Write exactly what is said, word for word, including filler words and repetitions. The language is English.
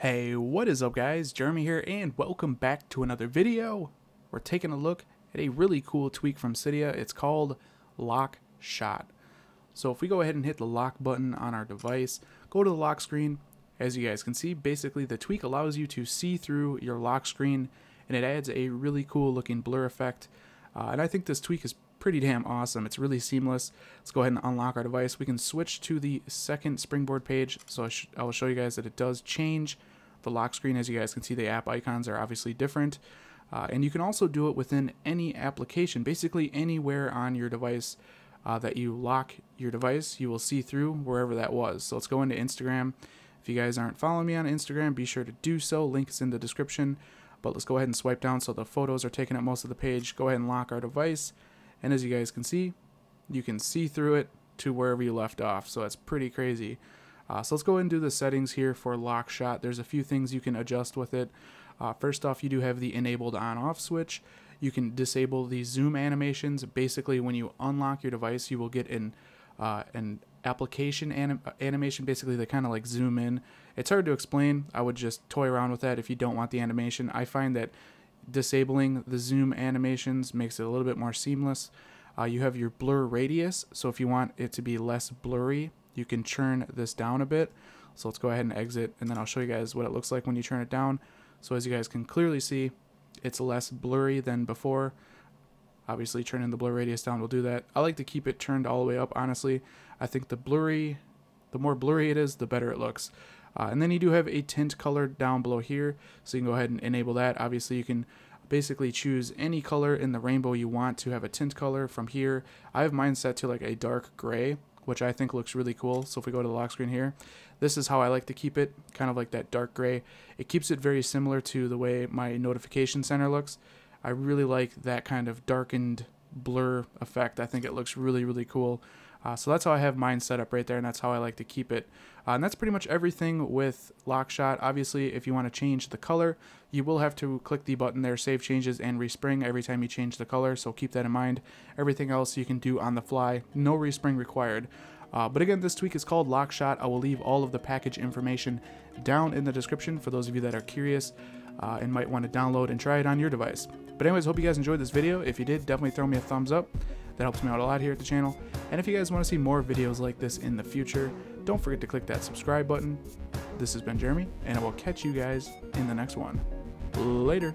Hey, what is up guys? Jeremy here and welcome back to another video. We're taking a look at a really cool tweak from Cydia. It's called LockShot. So if we go ahead and hit the lock button on our device, go to the lock screen, as you guys can see, basically the tweak allows you to see through your lock screen and it adds a really cool looking blur effect. Uh, and I think this tweak is pretty damn awesome. It's really seamless. Let's go ahead and unlock our device. We can switch to the second springboard page. So I, sh I will show you guys that it does change the lock screen. As you guys can see, the app icons are obviously different. Uh, and you can also do it within any application, basically anywhere on your device uh, that you lock your device, you will see through wherever that was. So let's go into Instagram. If you guys aren't following me on Instagram, be sure to do so. Link is in the description. But let's go ahead and swipe down so the photos are taking up most of the page. Go ahead and lock our device. And as you guys can see, you can see through it to wherever you left off. So that's pretty crazy. Uh, so let's go ahead and do the settings here for LockShot. There's a few things you can adjust with it. Uh, first off, you do have the enabled on-off switch. You can disable the zoom animations. Basically, when you unlock your device, you will get an, uh, an application anim animation. Basically, they kind of like zoom in. It's hard to explain. I would just toy around with that if you don't want the animation. I find that disabling the zoom animations makes it a little bit more seamless. Uh, you have your blur radius, so if you want it to be less blurry, you can turn this down a bit. So let's go ahead and exit, and then I'll show you guys what it looks like when you turn it down. So as you guys can clearly see, it's less blurry than before. Obviously, turning the blur radius down will do that. I like to keep it turned all the way up, honestly. I think the blurry, the more blurry it is, the better it looks. Uh, and then you do have a tint color down below here, so you can go ahead and enable that. Obviously, you can basically choose any color in the rainbow you want to have a tint color from here. I have mine set to like a dark gray, which I think looks really cool. So if we go to the lock screen here, this is how I like to keep it, kind of like that dark gray. It keeps it very similar to the way my notification center looks. I really like that kind of darkened blur effect. I think it looks really, really cool. Uh, so that's how I have mine set up right there, and that's how I like to keep it. Uh, and that's pretty much everything with LockShot. Obviously, if you want to change the color, you will have to click the button there, Save Changes and Respring, every time you change the color, so keep that in mind. Everything else you can do on the fly, no respring required. Uh, but again, this tweak is called LockShot. I will leave all of the package information down in the description for those of you that are curious uh, and might want to download and try it on your device. But anyways, hope you guys enjoyed this video. If you did, definitely throw me a thumbs up. That helps me out a lot here at the channel. And if you guys want to see more videos like this in the future, don't forget to click that subscribe button. This has been Jeremy, and I will catch you guys in the next one. Later.